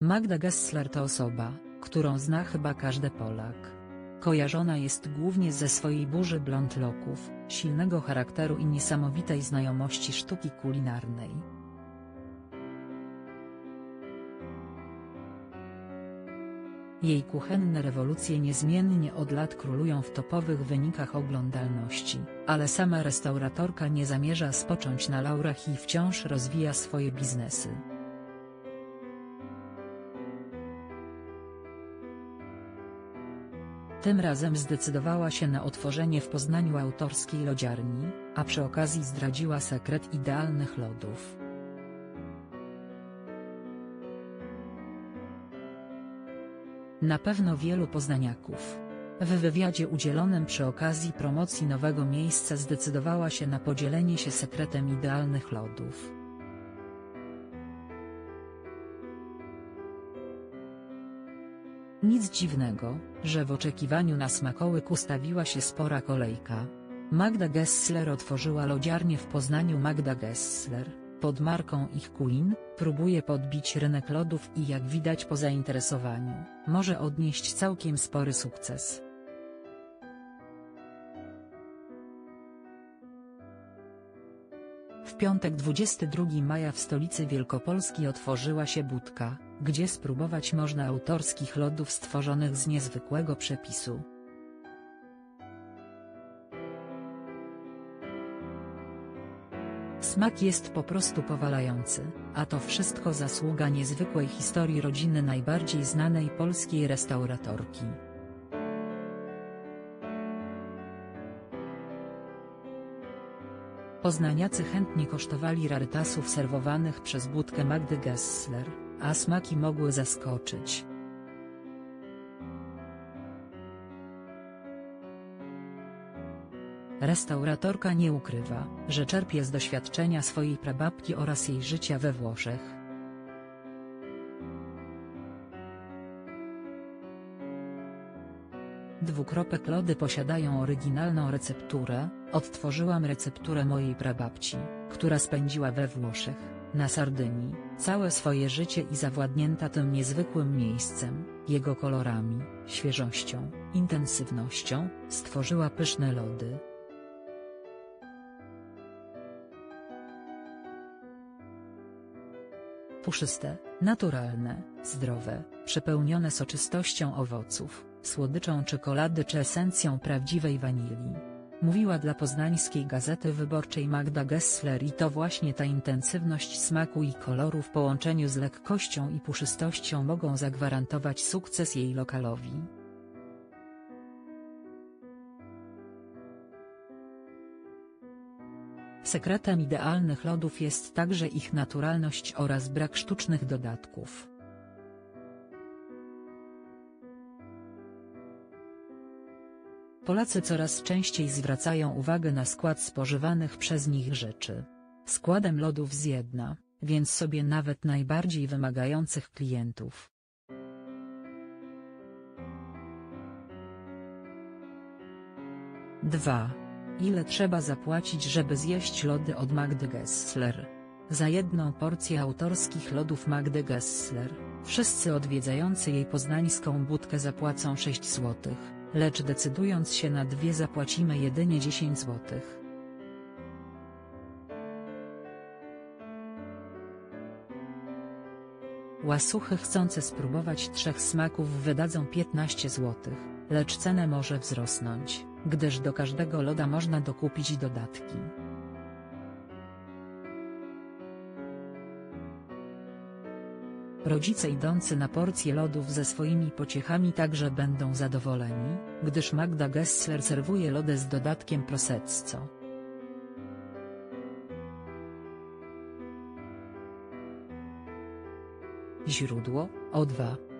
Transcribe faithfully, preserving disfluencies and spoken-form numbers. Magda Gessler to osoba, którą zna chyba każdy Polak. Kojarzona jest głównie ze swojej burzy blond loków, silnego charakteru i niesamowitej znajomości sztuki kulinarnej. Jej kuchenne rewolucje niezmiennie od lat królują w topowych wynikach oglądalności, ale sama restauratorka nie zamierza spocząć na laurach i wciąż rozwija swoje biznesy. Tym razem zdecydowała się na otworzenie w Poznaniu autorskiej lodziarni, a przy okazji zdradziła sekret idealnych lodów. Na pewno wielu poznaniaków. W wywiadzie udzielonym przy okazji promocji nowego miejsca zdecydowała się na podzielenie się sekretem idealnych lodów. Nic dziwnego, że w oczekiwaniu na smakołyk ustawiła się spora kolejka. Magda Gessler otworzyła lodziarnię w Poznaniu. Magda Gessler, pod marką Ich Queen, próbuje podbić rynek lodów i jak widać po zainteresowaniu, może odnieść całkiem spory sukces. W piątek dwudziestego drugiego maja w stolicy Wielkopolski otworzyła się budka, gdzie spróbować można autorskich lodów stworzonych z niezwykłego przepisu. Smak jest po prostu powalający, a to wszystko zasługa niezwykłej historii rodziny najbardziej znanej polskiej restauratorki. Poznaniacy chętnie kosztowali rarytasów serwowanych przez budkę Magdy Gessler, a smaki mogły zaskoczyć. Restauratorka nie ukrywa, że czerpie z doświadczenia swojej prababki oraz jej życia we Włoszech. Dwukropek lody posiadają oryginalną recepturę. Odtworzyłam recepturę mojej prababci, która spędziła we Włoszech, na Sardynii, całe swoje życie i zawładnięta tym niezwykłym miejscem, jego kolorami, świeżością, intensywnością, stworzyła pyszne lody. Puszyste, naturalne, zdrowe, przepełnione soczystością owoców, słodyczą czekolady czy esencją prawdziwej wanilii. Mówiła dla Poznańskiej Gazety Wyborczej Magda Gessler i to właśnie ta intensywność smaku i koloru w połączeniu z lekkością i puszystością mogą zagwarantować sukces jej lokalowi. Sekretem idealnych lodów jest także ich naturalność oraz brak sztucznych dodatków. Polacy coraz częściej zwracają uwagę na skład spożywanych przez nich rzeczy. Składem lodów zjedna, więc sobie nawet najbardziej wymagających klientów. dwa. Ile trzeba zapłacić, żeby zjeść lody od Magdy Gessler? Za jedną porcję autorskich lodów Magdy Gessler, wszyscy odwiedzający jej poznańską budkę zapłacą sześć złotych. Lecz decydując się na dwie zapłacimy jedynie dziesięć złotych. Łasuchy chcące spróbować trzech smaków wydadzą piętnaście złotych, lecz cena może wzrosnąć, gdyż do każdego loda można dokupić dodatki. Rodzice idący na porcję lodów ze swoimi pociechami także będą zadowoleni, gdyż Magda Gessler serwuje lody z dodatkiem prosecco. Źródło: O dwa.